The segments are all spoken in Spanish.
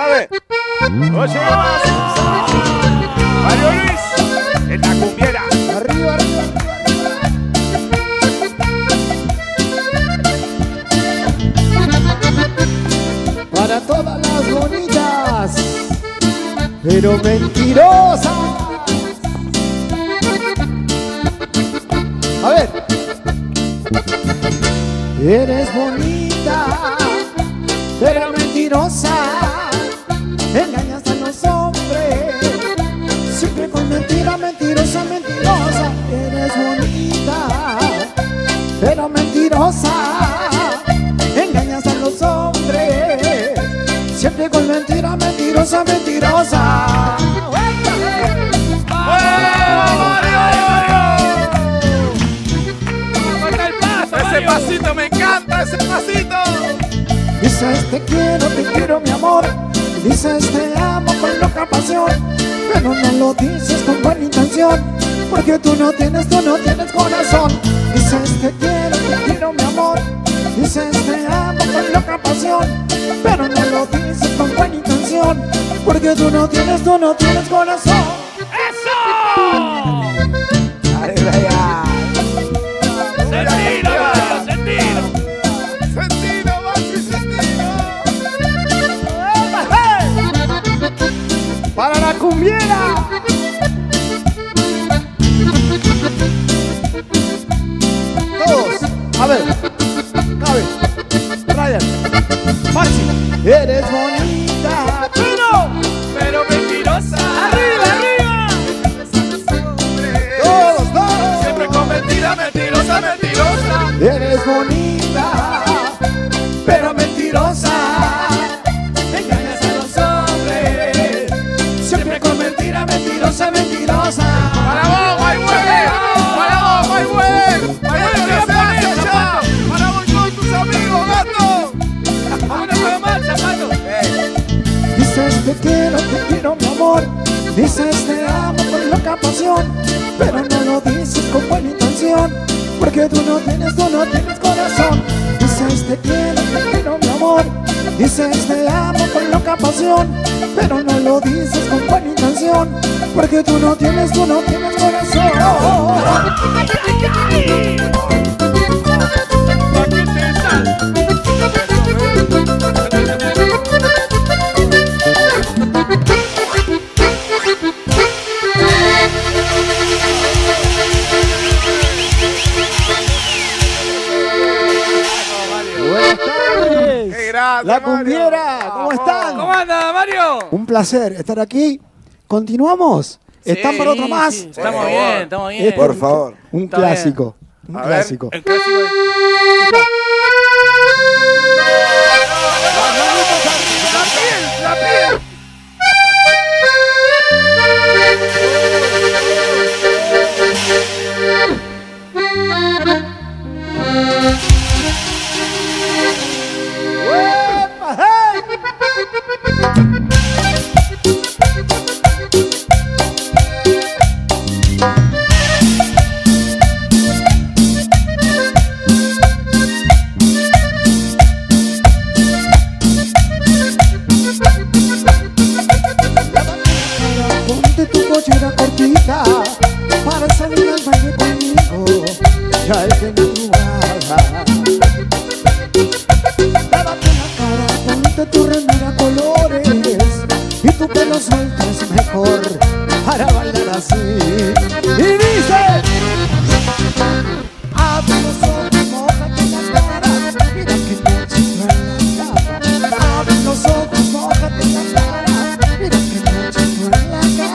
cabe. Oye, más. Mario Luis, en la cumbiera. Arriba, arriba, arriba. Para todas las bonitas, pero mentirosas. A ver. Eres bonita, pero mentirosa. Engañas a los hombres, siempre con mentira, mentirosa, mentirosa. Eres bonita, pero mentirosa. Engañas a los hombres, siempre con mentira, mentirosa, mentirosa. Pasito, me encanta ese pasito. Dices te quiero mi amor. Dices te amo con loca pasión, pero no lo dices con buena intención, porque tú no tienes corazón. Dices te quiero mi amor. Dices te amo con loca pasión, pero no lo dices con buena intención, porque tú no tienes corazón. ¡Eso! ¡Ay, ay, ay! ¡Para la cumbiera! Todos, a ver, Ryan, Maxi, eres bonita, pero mentirosa. ¡Arriba, arriba! Todos, todos. Siempre con mentira, mentirosa, mentirosa. Eres bonita, pero mentirosa. Mentirosa, mentirosa. Para vos, Guayhuel. Para vos, Guayhuel. Para vos con tus amigos, gato. Dices te quiero mi amor. Dices te amo con loca pasión, pero no lo dices con buena intención, porque tú no tienes corazón. Dices te quiero mi amor. Dices te amo con loca pasión, pero no lo dices con buena intención, porque tú no tienes corazón. ¡Ay, ay, ay! La Cumbiera, ¿cómo están? ¿Cómo anda, Mario? Un placer estar aquí. ¿Continuamos? Sí, ¿están para otro más? Sí, estamos bien, estamos bien. Por favor. Un clásico, un clásico. El clásico es... ¡La piel, la piel! Ponte tu pollera cortita para salir al baile conmigo, ya es de madrugada. Lávate la cara, ponte tu remera colores y tu pelo suelto es mejor para bailar así. Y dice: abre los ojos, mójate la cara, mira que noche en la cama. Abre los ojos, mójate la cara, mira que noche en la cama.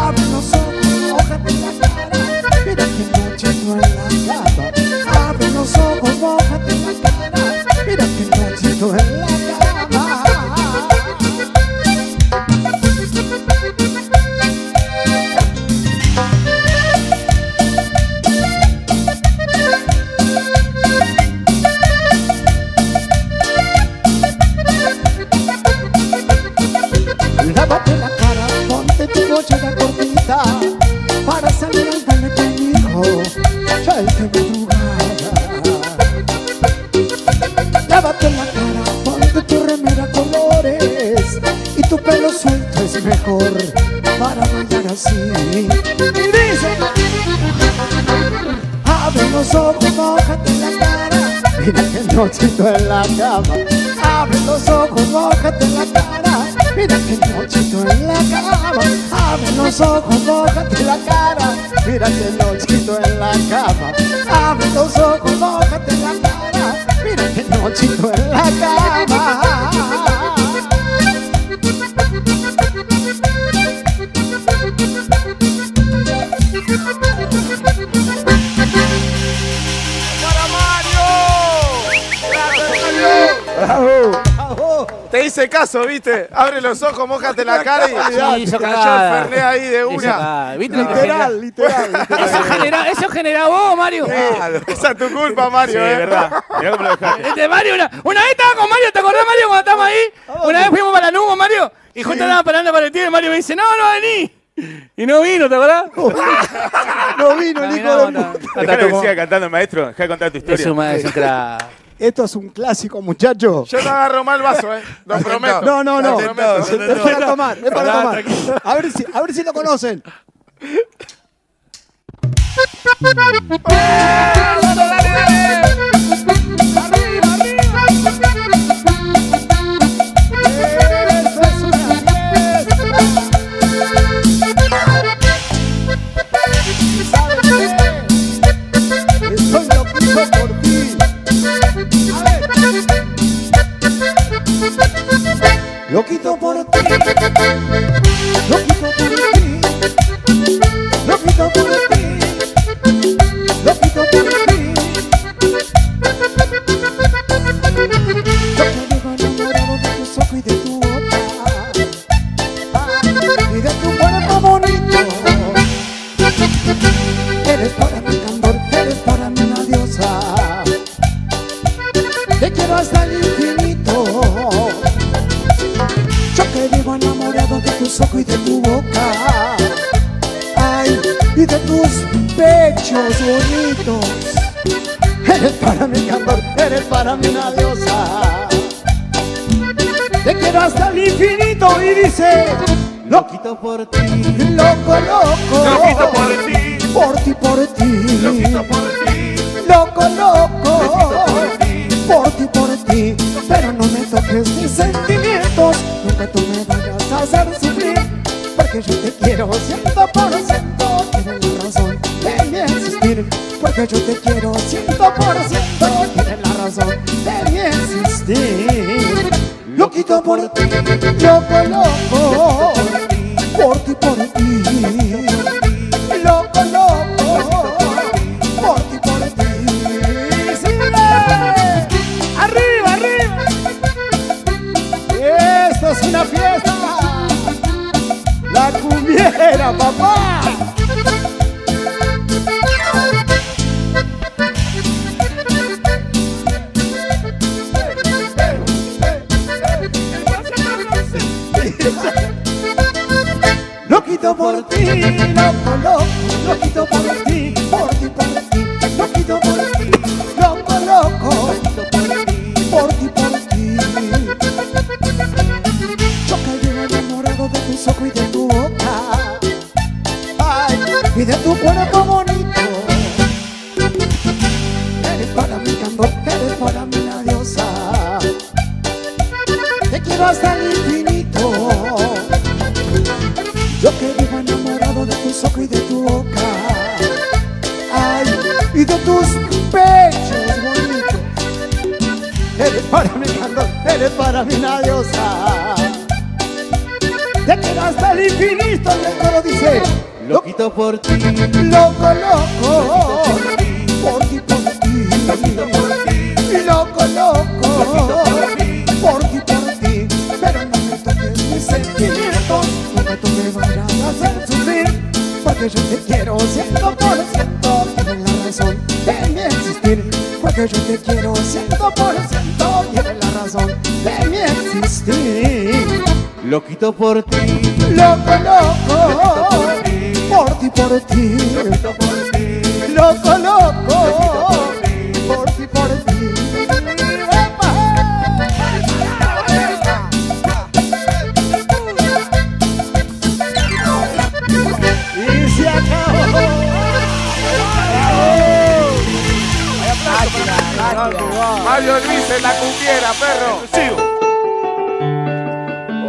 Abre los ojos, mójate la cara, mira que noche en la cama. Abre los ojos, mójate la cara, mira que nochito en la cama. tu pelo suelto es mejor para bailar así. Y dice: abre los ojos, mójate la cara, mira que nochito en la cama. Abre los ojos, mójate la cara, mira que nochito en la cama. Abre los ojos, mójate la cara, mira que nochito en la cama. Abre los ojos, mójate la cara, mira que nochito en la cama. Te hice caso, ¿viste? Abre los ojos, mójate la cara y hizo cagada. Ferné ahí de una. ¿Viste? Literal, literal, literal. Eso genera vos, Mario. Esa es tu culpa, Mario. Sí, es verdad. Mirá cómo lo dejaste. Este Mario, una vez estaba con Mario, ¿te acordás, Mario, cuando estábamos ahí? Una vez fuimos para la Nubo, Mario, y justo andaba parando para el tío y Mario me dice: no, no vení. Y no vino, ¿te acordás? No vino, el hijo de puta. Dejá que siga cantando el maestro, dejá de contar tu historia. Es un maestro. Esto es un clásico, muchacho. Yo te agarro mal vaso, lo prometo. No, no, no. Es para tomar, es para tomar. A ver si lo conocen. Loquito por ti, loquito por ti, loquito por ti, loquito por ti. Yo me veo enamorado de tus ojos y de tu boca y de tu cuerpo bonito. Eres para mi candor, eres para mí una diosa. Te quiero hasta el infinito. Yo que vivo enamorado de tus ojos y de tu boca, ay, y de tus pechos bonitos. Eres para mí, amor, eres para mí una diosa. Te quiero hasta el infinito y dice: loquito por ti, loco, loco, loquito por ti, por ti, por ti, loquito por ti, loco, loco, loquito por ti, por ti. Pero no me toques mis sentimientos, nunca tú me vayas a hacer sufrir, porque yo te quiero 100%. Tienes la razón de mi existir, porque yo te quiero 100%. Tienes la razón de mi existir. Loquito por ti, loco, loco, por ti, por ti, loco, loco, por ti, por ti. ¡Sígueme! ¡Arriba, arriba! ¡Esto es una fiesta! ¡La Cumbiera, papá! Loquito por ti, loco, loco, loquito por ti, por ti, por ti, loquito por ti, loco, loco, por ti, por ti. Yo que vivo enamorado de tus ojos y de tu boca, ay, y de tu cuerpo bonito. Eres para mi candor, eres para mí la diosa. Te quiero hasta el infinito. Yo que vivo enamorado de tus ojos y de tu boca, ay, y de tus pechos bonitos. Eres para mí, candor, eres para mí una diosa. Te quiero hasta el infinito, el coro dice: loquito por ti, loco, loco, por ti, por ti, loquito por ti, loco, loco, por ti, por ti. Pero no me toques mis sentimientos, nunca tú me vayas a hacer sufrir, porque yo te quiero 100%. Tienes la razón de mi existir, porque yo te quiero 100%. Tienes la razón de mi existir. Loquito por ti, loco, loco, por ti, por ti, loco, loco, por ti, por ti. Mario Luis en La Cumbiera, perro. Exclusivo. Oh,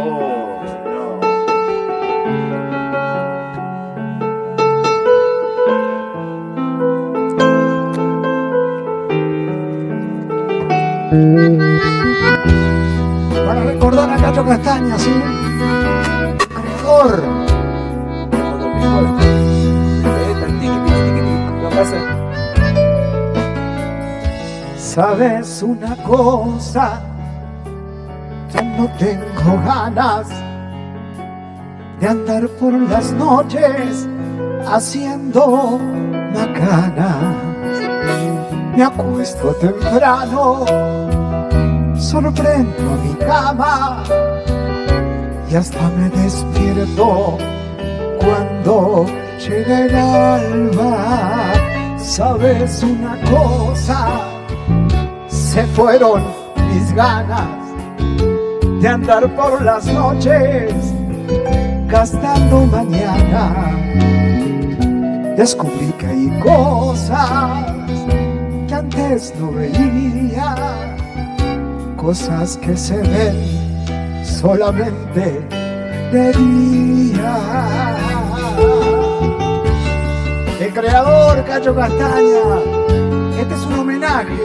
no. Para recordar a Cacho Castaña, ¿sí? Creador. ¿Sabes una cosa? Yo no tengo ganas de andar por las noches haciendo macanas. Me acuesto temprano, sorprendo mi cama y hasta me despierto cuando llega el alba. ¿Sabes una cosa? Se fueron mis ganas de andar por las noches gastando mañana. Descubrí que hay cosas que antes no veía, cosas que se ven solamente de día. El creador Cacho Castaña, este es un homenaje,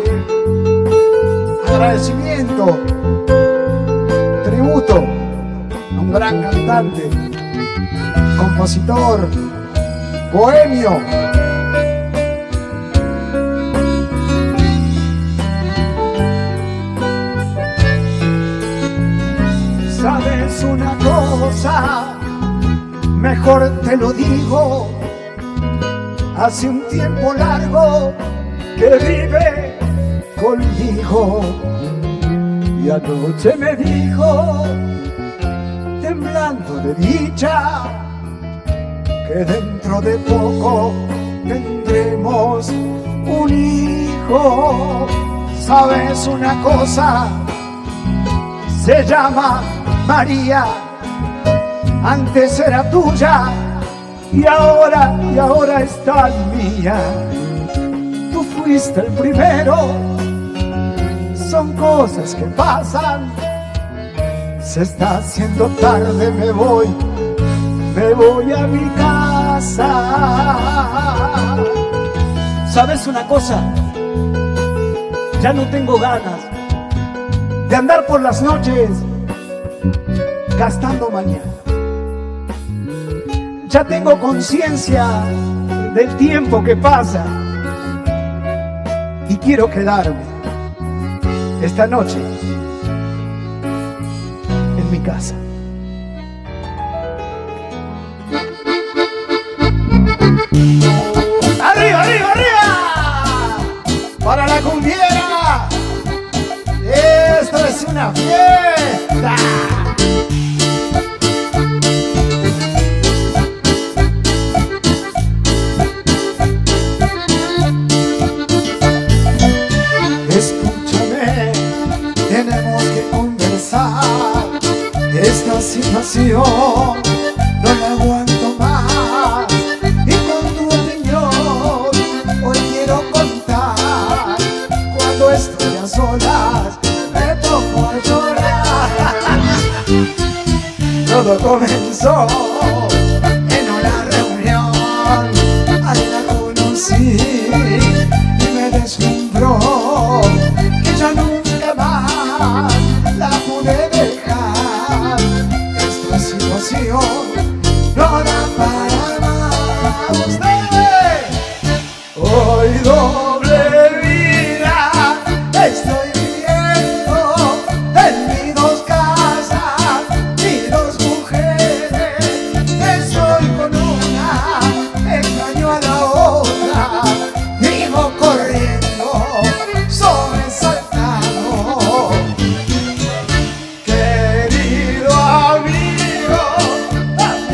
agradecimiento, tributo a un gran cantante, compositor, bohemio. ¿Sabes una cosa? Mejor te lo digo. Hace un tiempo largo que vive conmigo y anoche me dijo, temblando de dicha, que dentro de poco tendremos un hijo. ¿Sabes una cosa? Se llama María, antes era tuya y ahora es tan mía. Tú fuiste el primero. Son cosas que pasan. Se está haciendo tarde, me voy a mi casa. ¿Sabes una cosa? Ya no tengo ganas de andar por las noches gastando mañana. Ya tengo conciencia del tiempo que pasa y quiero quedarme esta noche en mi casa. ¡Arriba, arriba, arriba! ¡Para La Cumbiera! ¡Esto es una fiesta! Esta situación no la aguanto más y con tu opinión hoy quiero contar. Cuando estoy a solas me pongo a llorar. Todo comenzó en una reunión, ahí la conocí y me deslumbró que ya nunca más la pude dejar. No da para más. ¡Ustedes! Hoy doble vida estoy viviendo en mis dos casas, mis dos mujeres. Estoy con una, engaño a la otra. Vivo corriendo, sobresaltado. Querido amigo,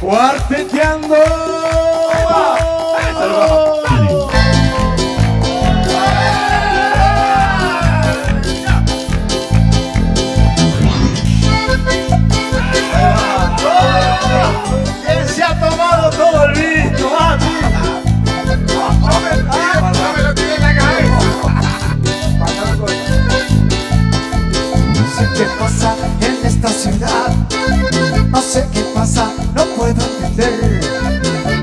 Cuarteteando. ¡Eso! ¡Eso! ¿Quién se ha tomado todo el vino? ¡Dame lo que tiene en la cabeza! No sé qué pasa en esta ciudad, no sé qué pasa, no puedo entender.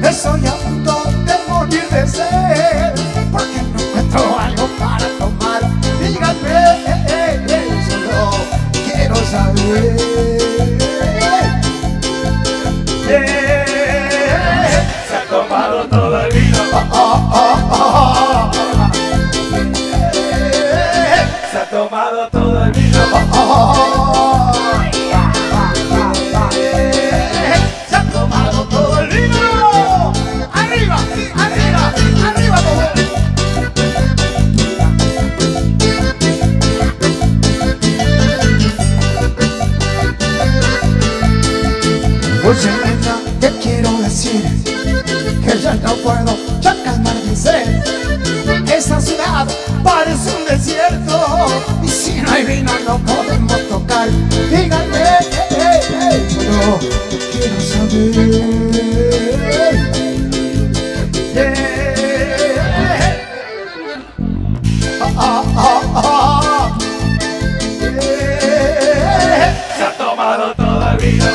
Estoy a punto de morir de sed porque no encuentro algo para tomar. Díganme, solo quiero saber. Se ha tomado todo el vino. Se ha tomado todo el vino. Oye, nena, te quiero decir que ya no puedo ya calmar mi sed. Esa ciudad parece un desierto y si no hay vino no podemos tocar. Díganme, yo quiero saber. Se ha tomado toda la vida.